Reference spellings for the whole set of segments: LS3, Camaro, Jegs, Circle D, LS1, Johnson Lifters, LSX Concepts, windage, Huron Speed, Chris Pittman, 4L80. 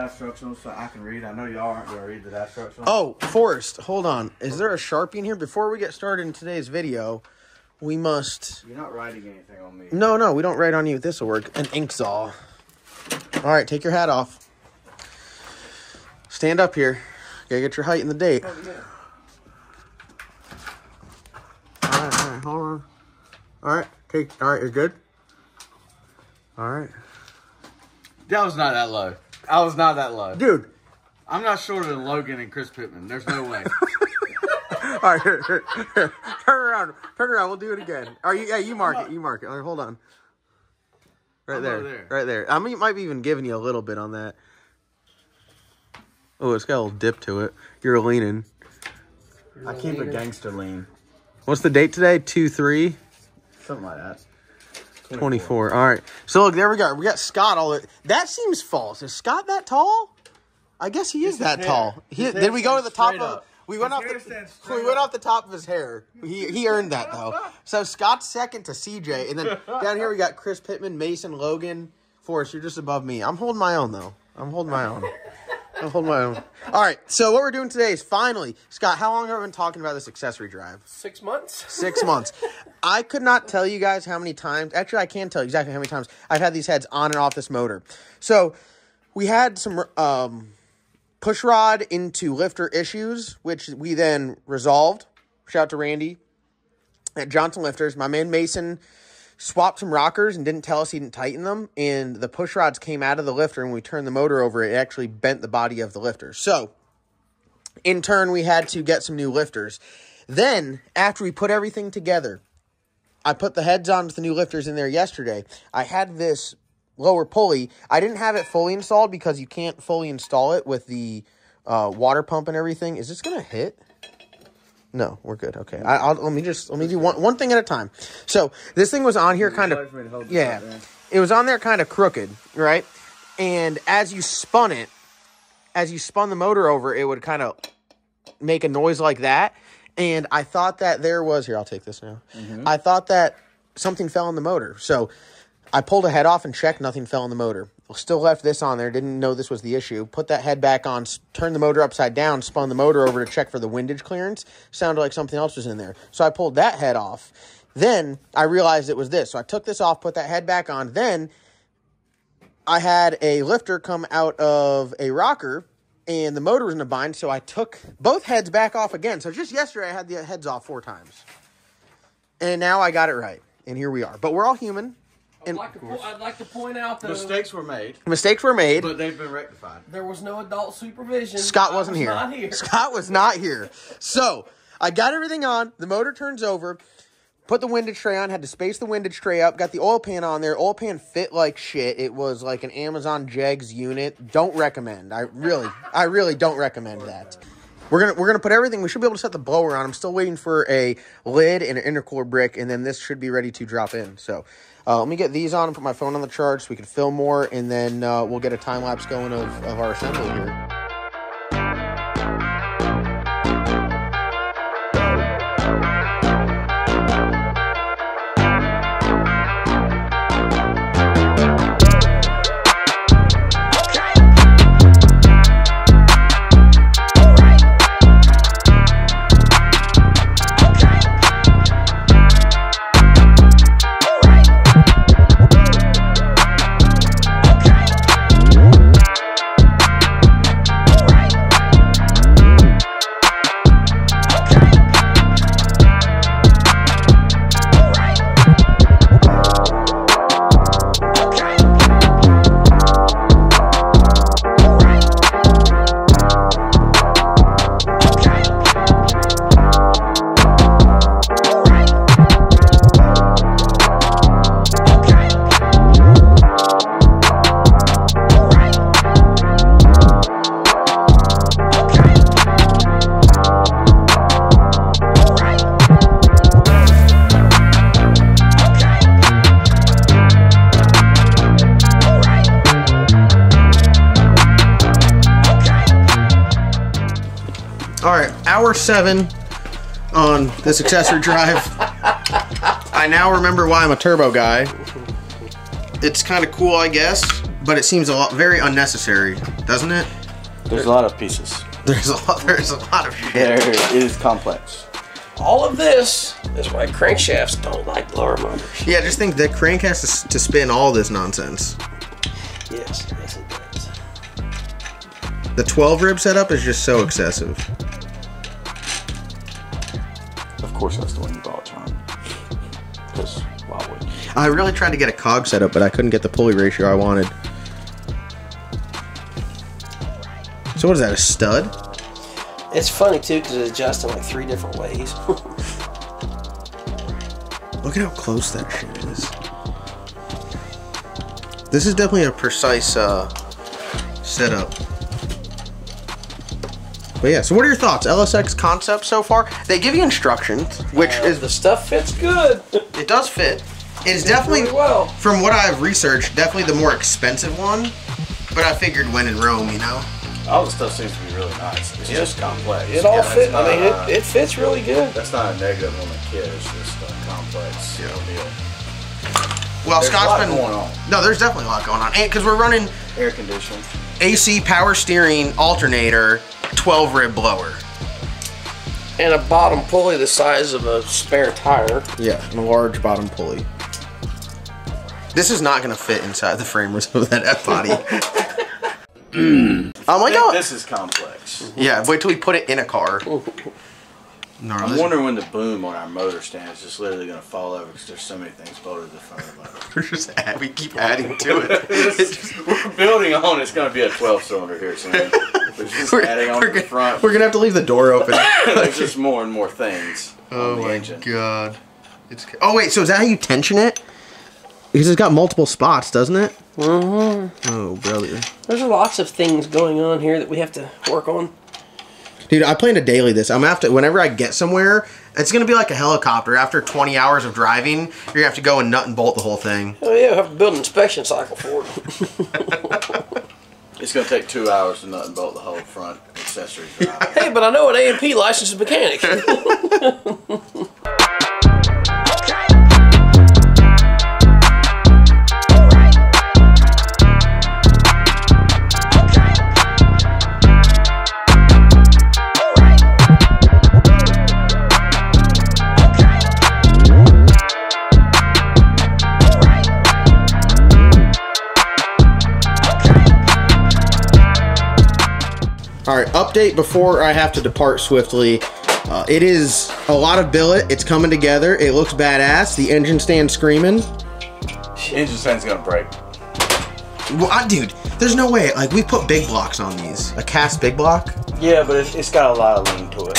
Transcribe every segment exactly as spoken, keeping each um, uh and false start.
instructional so I can read. I know y'all aren't going to read the instructional. Oh, Forrest, hold on. Is there a Sharpie in here? Before we get started in today's video, we must... You're not writing anything on me. No, no, we don't write on you. This will work. An inksaw. All right, take your hat off. Stand up here. Gotta get your height and the date. Oh, yeah. All right, all right, hold on. All right, take... All right, you're good? All right. That was not that low. I was not that low. Dude. I'm not shorter than Logan and Chris Pittman. There's no way. All right. Here, here, here. Turn around. Turn around. We'll do it again. Are you, yeah, you mark it. You mark it. All right, hold on. Right I'm there. there. Right there. I mean, might be even giving you a little bit on that. Oh, it's got a little dip to it. You're leaning. You're I keep leaner. a gangster lean. What's the date today? two three? Something like that. twenty-four. All right. So, look, there we go. We got Scott all the... That seems false. Is Scott that tall? I guess he is his that hair. tall. He, his did we go to the top of... Up. We went off the, we went off the top of his hair. He, he earned that, though. So, Scott's second to C J. And then down here, we got Chris Pittman, Mason, Logan, Forrest. You're just above me. I'm holding my own, though. I'm holding my own. I'm holding my own. All right. So, what we're doing today is finally... Scott, how long have we been talking about this accessory drive? Six months. Six months. I could not tell you guys how many times. Actually, I can tell you exactly how many times I've had these heads on and off this motor. So we had some um, push rod into lifter issues, which we then resolved. Shout out to Randy at Johnson Lifters. My man Mason swapped some rockers and didn't tell us he didn't tighten them. And the push rods came out of the lifter, and when we turned the motor over, it actually bent the body of the lifter. So in turn, we had to get some new lifters. Then after we put everything together, I put the heads on with the new lifters in there yesterday. I had this lower pulley. I didn't have it fully installed because you can't fully install it with the uh, water pump and everything. Is this gonna hit? No, we're good. Okay, I, I'll, let me just let me do one one thing at a time. So this thing was on here kind of yeah, it was on there kind of crooked, right? And as you spun it, as you spun the motor over, it would kind of make a noise like that. And I thought that there was... Here, I'll take this now. Mm-hmm. I thought that something fell in the motor. So I pulled a head off and checked. Nothing fell in the motor. Still left this on there. Didn't know this was the issue. Put that head back on. Turned the motor upside down. Spun the motor over to check for the windage clearance. Sounded like something else was in there. So I pulled that head off. Then I realized it was this. So I took this off, put that head back on. Then I had a lifter come out of a rocker, and the motor was in a bind, so I took both heads back off again. So just yesterday, I had the heads off four times. And now I got it right. And here we are. But we're all human. And I'd, like to I'd like to point out that mistakes were made. Mistakes were made. But they've been rectified. There was no adult supervision. Scott wasn't was here. Not here. Scott was not here. So I got everything on. The motor turns over. Put the windage tray on, had to space the windage tray up, got the oil pan on there. Oil pan fit like shit. It was like an Amazon Jegs unit. Don't recommend. I really, I really don't recommend that. We're gonna we're gonna put everything. We should be able to set the blower on. I'm still waiting for a lid and an intercooler brick, and then this should be ready to drop in. So uh, let me get these on and put my phone on the charge so we can film more, and then uh, we'll get a time lapse going of, of our assembly here. Hour seven on this accessory drive. I now remember why I'm a turbo guy. It's kind of cool, I guess. but it seems a lot very unnecessary, doesn't it? There's a lot of pieces. There's a lot. There's a lot of shit. There is complex. All of this is why crankshafts don't like lower motors. Yeah, just think the crank has to, to spin all this nonsense. Yes, yes it does. The twelve rib setup is just so excessive. Of course, that's the one you bought, John. Because why would you? I really tried to get a cog setup, but I couldn't get the pulley ratio I wanted. So what is that, a stud? It's funny too, because it adjusts in like three different ways. Look at how close that shit is. This is definitely a precise uh, setup. But yeah, so what are your thoughts? L S X Concepts so far? They give you instructions, which uh, is... The stuff fits good. It does fit. It's it definitely, really well. From what I've researched, definitely the more expensive one. But I figured when in Rome, you know? All the stuff seems to be really nice. It's yeah. just complex. It all yeah, fits. I mean, it, it fits really good. That's not a negative on the kid. It's just a complex yeah. deal. Well, there's Scott's been going on. No, there's definitely a lot going on. And because we're running air conditioning, A C power steering alternator, twelve rib blower, and a bottom pulley the size of a spare tire. Yeah, and a large bottom pulley. This is not going to fit inside the framers of that F body. Mm. Oh my God. This is complex. Yeah, wait till we put it in a car. No, I'm wondering when the boom on our motor stand is just literally going to fall over because there's so many things bolted to the front of it. Just add, we keep adding to it. Just, we're building on. It's going to be a twelve cylinder here soon. We're just we're, adding on to the front. We're going to have to leave the door open. There's just more and more things. Oh my engine. God. It's, oh wait, so is that how you tension it? Because it's got multiple spots, doesn't it? Mm-hmm. Oh, brilliant. There's lots of things going on here that we have to work on. Dude, I plan to daily this. I'm gonna have to, whenever I get somewhere, it's going to be like a helicopter. After twenty hours of driving, you're going to have to go and nut and bolt the whole thing. Oh, yeah, we have to build an inspection cycle for it. It's going to take two hours to nut and bolt the whole front accessory drive. Hey, but I know an A and P licensed mechanic. Alright, update before I have to depart swiftly. Uh, it is a lot of billet. It's coming together. It looks badass. The engine stand's screaming. Engine stand's gonna break. Well, I, dude, there's no way. Like, we put big blocks on these. A cast big block. Yeah, but it's, it's got a lot of lean to it.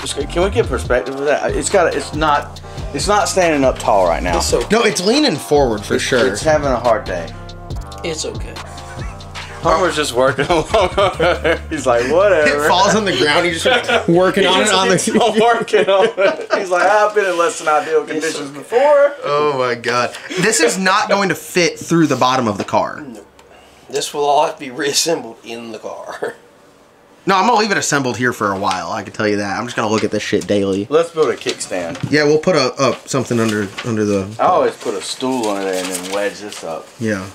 Just, can we get perspective of that? It's got. It's not. It's not standing up tall right now. It's okay. No, it's leaning forward for it's, sure. It's having a hard day. It's okay. Homer's just working along. He's like, whatever. It falls on the ground. He's just working he on just, it. On he's the working on it. He's like, I've been in less than ideal conditions before. Oh my God, this is not going to fit through the bottom of the car. Nope. This will all have to be reassembled in the car. No, I'm gonna leave it assembled here for a while. I can tell you that. I'm just gonna look at this shit daily. Let's build a kickstand. Yeah, we'll put a up something under under the. I always put a stool under there and then wedge this up. Yeah,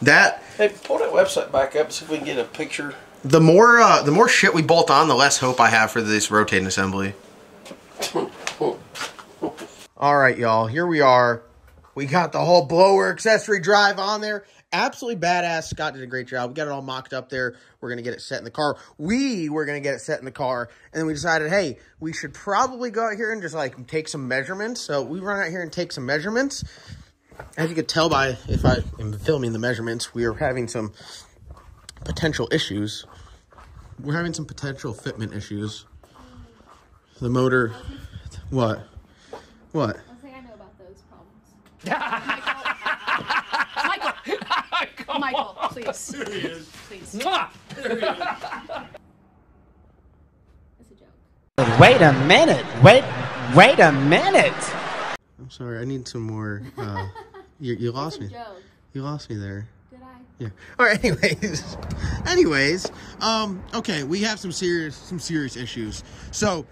that. Hey, pull that website back up, see if we can get a picture. The more uh, the more shit we bolt on, the less hope I have for this rotating assembly. All right, y'all, here we are. We got the whole blower accessory drive on there. Absolutely badass. Scott did a great job. We got it all mocked up there. We're going to get it set in the car. We were going to get it set in the car. And then we decided, hey, we should probably go out here and just, like, take some measurements. So we run out here and take some measurements. As you could tell by if I am filming the measurements, we are having some potential issues. We're having some potential fitment issues. The motor, what? What? I think I know about those problems. Michael, Michael, please. There he is. Please. There he is. That's a joke. Wait a minute. Wait, wait a minute. I'm sorry, I need some more, uh, you, you lost me. Joke. You lost me there. Did I? Yeah. All right, anyways. Anyways, um, okay, we have some serious, some serious issues. So,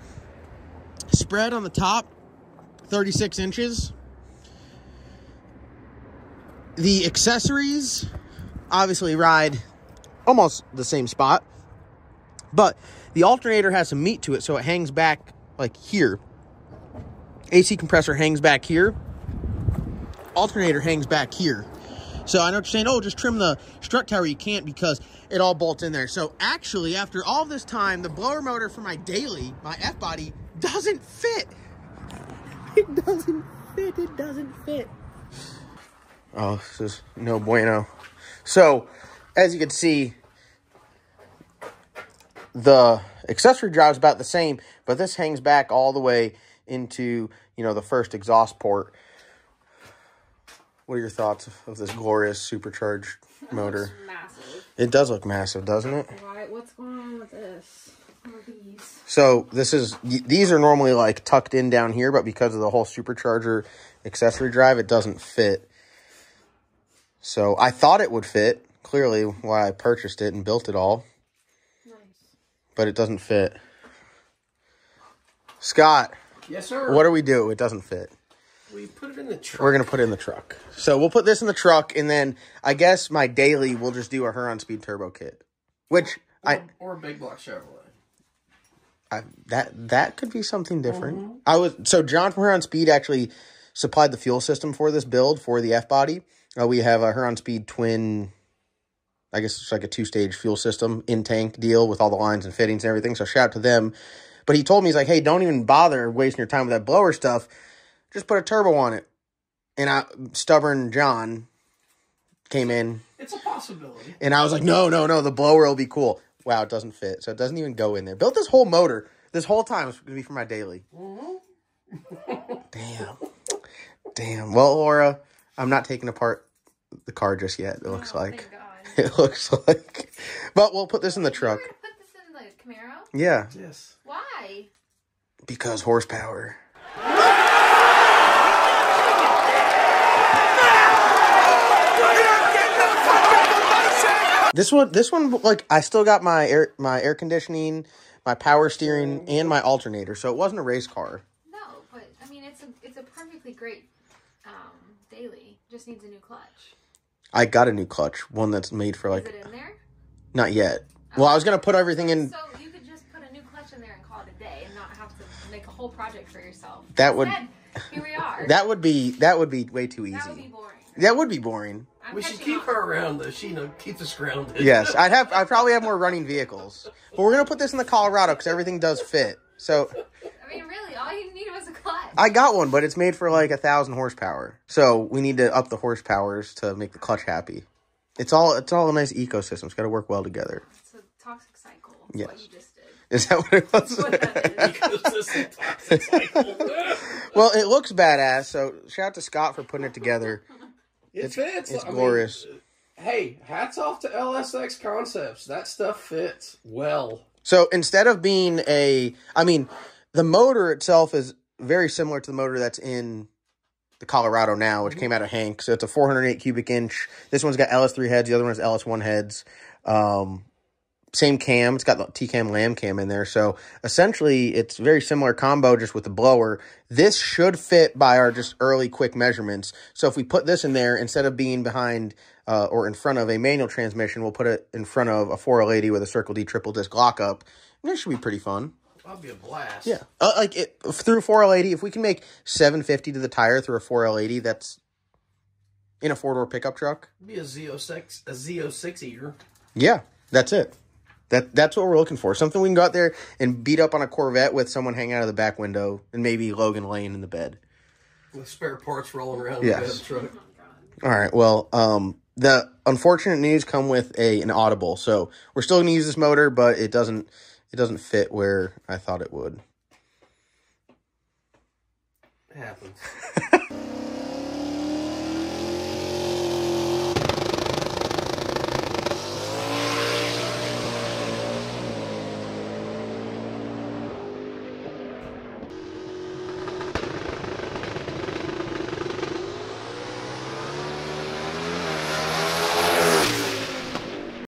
spread on the top, thirty-six inches. The accessories obviously ride almost the same spot, but the alternator has some meat to it, so it hangs back like here. A C compressor hangs back here. Alternator hangs back here. So I know what you're saying, oh, just trim the strut tower. You can't, because it all bolts in there. So actually, after all this time, the blower motor for my daily, my F-body, doesn't fit. It doesn't fit. It doesn't fit. Oh, this is no bueno. So as you can see, the accessory drive is about the same, but this hangs back all the way into, you know, the first exhaust port. What are your thoughts of this glorious supercharged motor? It looks massive. It does look massive, doesn't it? Why, what's going on with this? What are these? So this is, these are normally like tucked in down here, but because of the whole supercharger accessory drive, it doesn't fit. So I thought it would fit, clearly why I purchased it and built it all. Nice. But it doesn't fit. Scott. Yes, sir. What do we do? It doesn't fit. We put it in the truck. We're going to put it in the truck. So we'll put this in the truck, and then I guess my daily will just do a Huron Speed turbo kit, which or, I or a big block Chevrolet. I, that that could be something different. Mm-hmm. I was so John from Huron Speed actually supplied the fuel system for this build for the F body. Uh, we have a Huron Speed twin. I guess it's like a two stage fuel system in tank deal with all the lines and fittings and everything. So shout out to them. But he told me, he's like, hey, don't even bother wasting your time with that blower stuff. Just put a turbo on it. And I, stubborn John came in. It's a possibility. And I was like, no, no, no, the blower will be cool. Wow, it doesn't fit. So it doesn't even go in there. Built this whole motor. This whole time it's going to be for my daily. Mm-hmm. Damn. Damn. Well, Laura, I'm not taking apart the car just yet, it looks oh, like. Thank God. It looks like. But we'll put this in the truck. You're going to put this in the Camaro? Yeah. Yes. Why? Because horsepower. This one, this one, like, I still got my air, my air conditioning, my power steering, and my alternator, so it wasn't a race car. No, but I mean, it's a, it's a perfectly great um, daily. Just needs a new clutch. I got a new clutch, one that's made for like. Is it in there? Not yet. Oh. Well, I was gonna put everything in. So you could just put a new clutch in there and call it a day, and not have to make a whole project for yourself. That would. Instead, here we are. That would be that would be way too easy. That would be boring. Right? That would be booring. I'm we should keep on. her around, though. She know, keeps us grounded. Yes, I'd have. I probably have more running vehicles, but we're gonna put this in the Colorado because everything does fit. So, I mean, really, all you need was a clutch. I got one, but it's made for like a thousand horsepower. So we need to up the horsepowers to make the clutch happy. It's all. It's all a nice ecosystem. It's got to work well together. It's a toxic cycle. Yes. What you just did. Is that what it was? What ecosystem toxic cycle. Well, it looks badass. So shout out to Scott for putting it together. It it's, fits. It's I glorious. Mean, hey, hats off to L S X Concepts. That stuff fits well. So instead of being a, I mean, the motor itself is very similar to the motor that's in the Colorado now, which mm-hmm. came out of Hank. So it's a four hundred eight cubic inch. This one's got L S three heads. The other one's L S one heads. Um, same cam. It's got the T-cam, lam cam in there. So essentially, it's very similar combo just with the blower. This should fit by our just early quick measurements. So if we put this in there, instead of being behind uh, or in front of a manual transmission, we'll put it in front of a four L eighty with a Circle D triple disc lockup. And this should be pretty fun. That'd be a blast. Yeah. Uh, like it, through four L eighty, if we can make seven fifty to the tire through a four L eighty, that's in a four-door pickup truck. It'd be a Z oh six, a Z oh six eater. Yeah, that's it. That That's what we're looking for. Something we can go out there and beat up on a Corvette with someone hanging out of the back window and maybe Logan laying in the bed. With spare parts rolling around yes. the bed of the truck. All right. Well, um, the unfortunate news come with a an audible. So we're still going to use this motor, but it doesn't it doesn't fit where I thought it would. It happens.